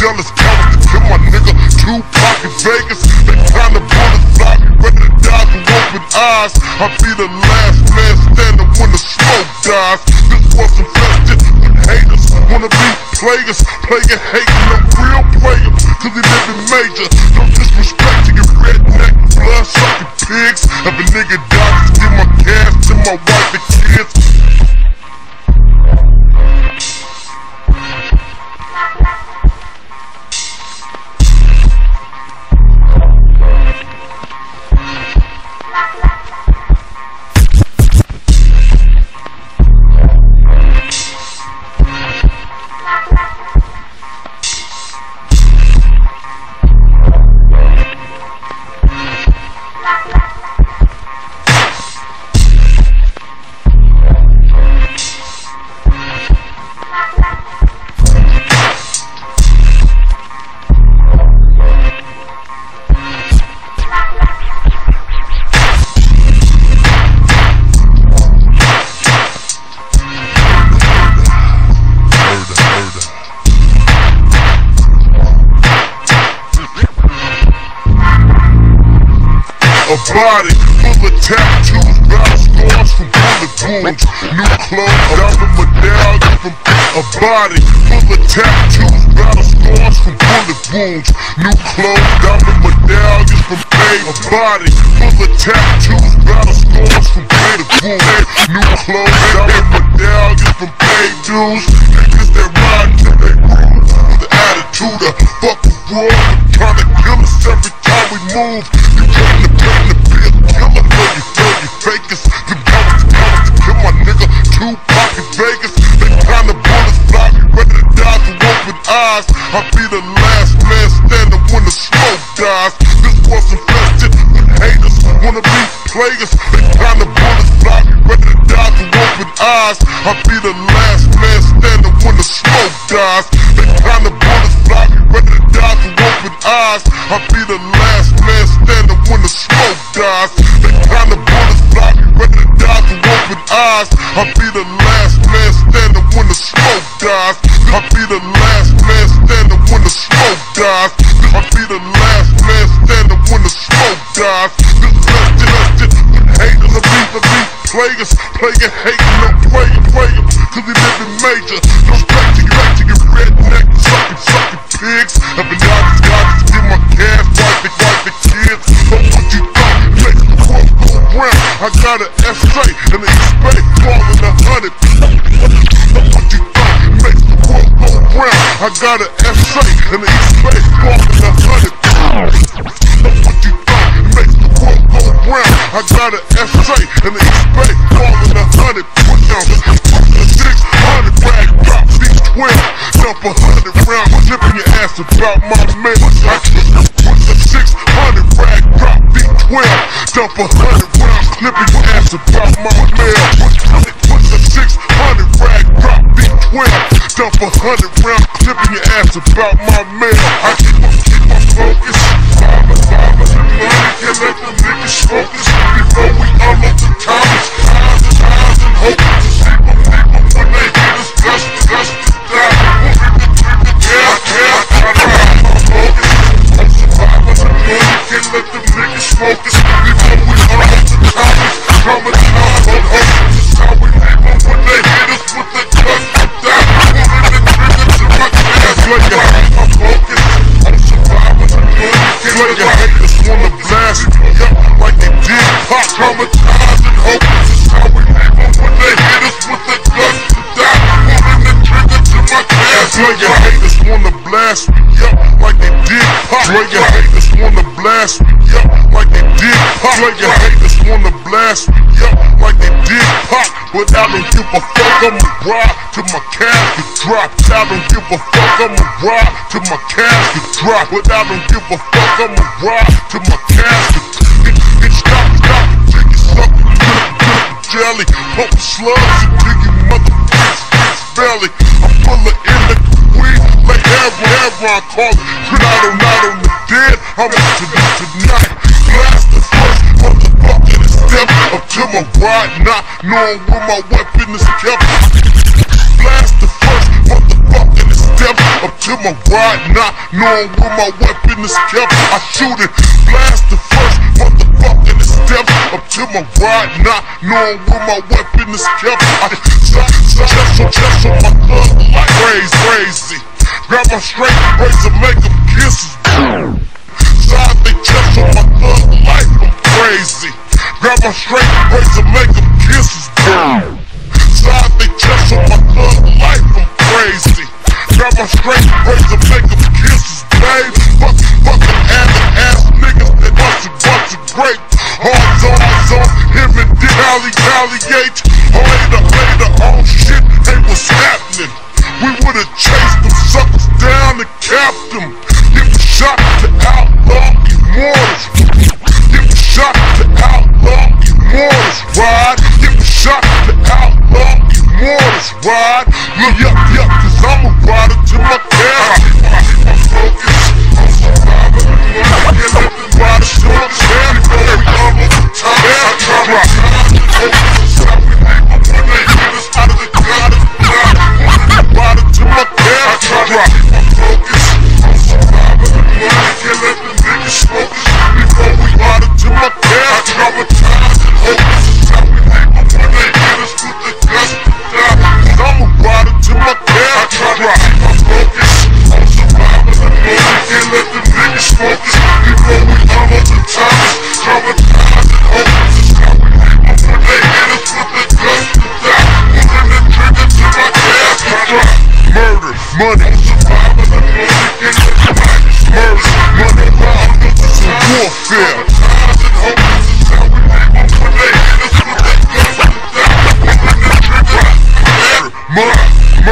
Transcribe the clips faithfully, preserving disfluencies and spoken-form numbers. jealous, promise to my nigga Tupac in Vegas. They trying to pull the block, ready to die with open eyes. I'll be the last man standing when the smoke dies. This was infested with haters, wanna be players, playing hating them real players, cause he living major. Don't disrespect to your redneck, blood sucking pigs. Every nigga dies, give my gas to my wife and kids. A body full of tattoos, battle scars from bullet wounds, new clubs, diamond medallions from. A body full of tattoos, battle scars from bullet wounds, new clubs, diamond medallions from. A body full of tattoos, battle scars from bullet wounds, new clubs, diamond medallions from paid dues. Niggas that ride, they rule with the attitude of fuck the world, we're trying to kill us every time we move. You can't Vegas, the brothers promise to kill my nigga Tupac in Vegas. They trying to pull us block, ready to die with open eyes. I'll be the last man standing when the smoke dies. This was infested with haters, wanna be players. They trying to pull us block, ready to die with open eyes. I'll be the last man standing when the smoke dies. They trying to pull us block, ready to die with open eyes. I'll be the last man standing when the smoke dies. They trying to pull us block, ready to die with open eyes. I'll be the last man standing when the smoke dies. I'll be the last man standing when the smoke dies. I'll be the last man standing when the smoke dies. This is when haters are beating me, players, playing hating, no playing, playing, cause he living major. No straight to get to your redneck, sucking, sucking pigs. Every night these guys get my gas, wipe it, wipe the kids. But what you thought, make the world go round. I got an S A and an X-Bay, more than a hundred. But what you thought, make the world go round. I got an S A and an X-Bay, more than a hundred. But what you thought, make the world go round. I got an S A and an X-Bay, more than a hundred. Put down six hundred rag drop, these twins. Dump a hundred rounds, flipping your ass about my man. I just put the six hundred rag drop, these twins. Dump a hundred rounds, flipping your ass about my man. Put the six hundred rag drop, these twins. Dump a hundred rounds, flipping your ass about my man. I keep my, keep my focus. Mama, mama, money can let them niggas focus before we unlock the college. Eyes and eyes and hope to see my people when they get us dust, dust, down. We'll rip it, rip it, down, down, down, down. I'm focused, I'm surviving. Money can let them niggas focus before we unlock the college. Coming out on hope, this is how we leave them when they hit us with the dust, down. We'll rip it, rip it, to my ass like a hate. I'm focused, I'm surviving. Money can let them haters wanna blast me up like they did Pop. Traumatized and hopeless, this is how we leave them when they hit us with the dust, down. We'll rip it, rip it, to my ass like a haters wanna blast me up like they did Pop. Your haters wanna blast me up like they did Pop. Your haters wanna blast me up like they did Pop. But I don't give a fuck, I'ma ride till my casket drop. I don't give a fuck, I'ma ride till my casket drop. But I don't give a fuck, I'ma ride till my casket drop. Bitch, stop, stop, take it, suck it, drip, drip, jelly. Pump slugs until you motherfuckers face belly. I'm full of illness, weed, like Aaron, Aaron call it. You're not on, not on the dead, I want to do tonight. Blast the first motherfucker to step up to my ride, not knowing where my weapon is kept. Blast the first motherfucker to step up to to my ride, not knowing where my weapon is kept. I shoot it, blast the first motherfucking step. Up to my ride, not knowing where my weapon is kept. I shot, shot, shot, shot, my love like crazy, crazy. Grab my straight razor, make them kisses. Side they chest on my love like I'm crazy. Grab my straight razor, make them kisses. Side they chest on my love like I'm crazy. Grab my straight razor, make them kisses, babe. Fuck, fuck them ass niggas that bunch of, bunch of grape. Hard on, hard on, him and dick, alley, alley, H. Later, later, oh shit, they was happening. We would've chased them suckers down and capped them. Give a shot to outlaw immortals. Give a shot to outlaw immortals, ride. Give a shot to outlaw immortals, ride. Look up, yup, cause I'm a rider to my death. I'm focused on surviving. I'm living riders to my death. Before we come on the top, I try my time to take it. Stop it, people, when they get us out of the gutter. To my dad, I try to keep my focus on surviving the life. Can't let them niggas smoke us before we ride it. To my dad, I traumatize and hope this is how we make them when they get us through the dust to die. Cause I'ma ride it to my dad, I try to keep my focus on surviving the life. Can't let them niggas smoke us before we come on the top. Traumatize and hope this is how we make them when they get us through the dust to die. Putting the trigger to my dad, I try. Murder, money, murder, money, warfare. Murder,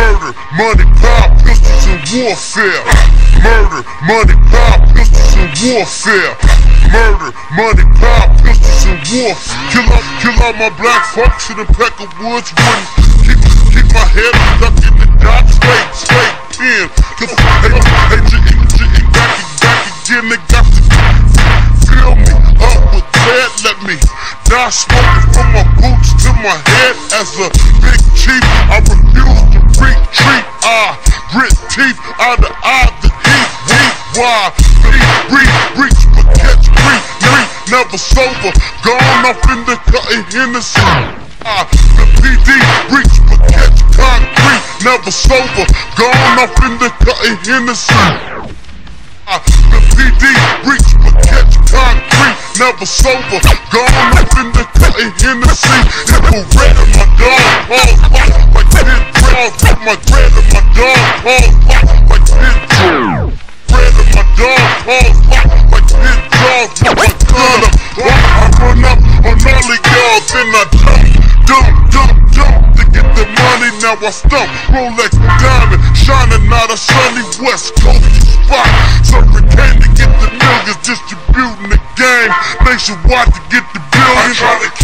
murder, money, power, pistols and warfare. Murder, money, power, pistols and warfare. Murder, money, power, pistols and warfare. Kill all, kill all my black folks in the pack of woods. Keep, keep my head stuck in the dot. Straight, straight, in. Cause they, they, they, they got it, got it again. They got to fill me up with lead. Let me die smoking from my boots to my head. As a big chief, I refuse to retreat. I grit teeth, eye to eye, the deep, deep, wide. Reach, reach, but catch, reach, reach. Never sober, gone off in the cutting Hennessy. I, the P D, reach but catch concrete, never sober, gone off in the cutting Hennessy. I, the P D, reach but catch concrete, never sober, gone off in the cutting Hennessy. Hit the red of my dog, all white, like ten draws with my dread of my dog, all white, like ten draws. Red of my dog, all white, like ten draws with my gun up. I run up on all of y'all, then I jump. Dump, dump, dump, to get the money, now I stump. Rolex diamond, shining out a sunny west coast spot. Surricane to get the millions, distributing the game. They should watch to get the billions. I try to